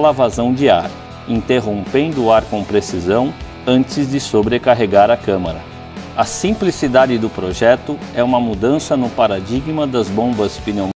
pela vazão de ar, interrompendo o ar com precisão antes de sobrecarregar a câmara. A simplicidade do projeto é uma mudança no paradigma das bombas pneumáticas.